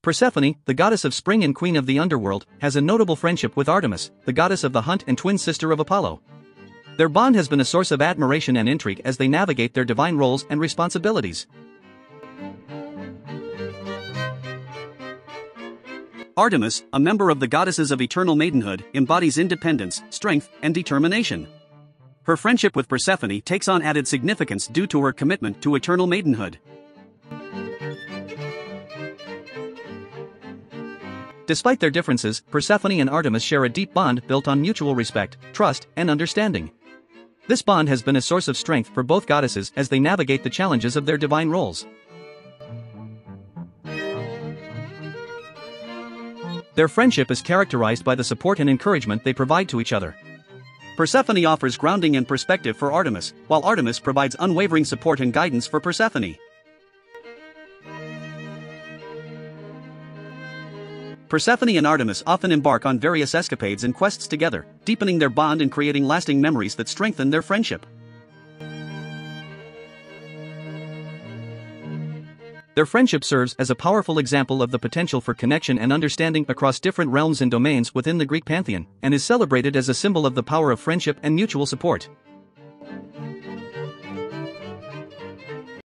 Persephone, the goddess of spring and queen of the underworld, has a notable friendship with Artemis, the goddess of the hunt and twin sister of Apollo. Their bond has been a source of admiration and intrigue as they navigate their divine roles and responsibilities. Artemis, a member of the Goddesses of Eternal Maidenhood, embodies independence, strength, and determination. Her friendship with Persephone takes on added significance due to her commitment to eternal maidenhood. Despite their differences, Persephone and Artemis share a deep bond built on mutual respect, trust, and understanding. This bond has been a source of strength for both goddesses as they navigate the challenges of their divine roles. Their friendship is characterized by the support and encouragement they provide to each other. Persephone offers grounding and perspective for Artemis, while Artemis provides unwavering support and guidance for Persephone. Persephone and Artemis often embark on various escapades and quests together, deepening their bond and creating lasting memories that strengthen their friendship. Their friendship serves as a powerful example of the potential for connection and understanding across different realms and domains within the Greek pantheon, and is celebrated as a symbol of the power of friendship and mutual support.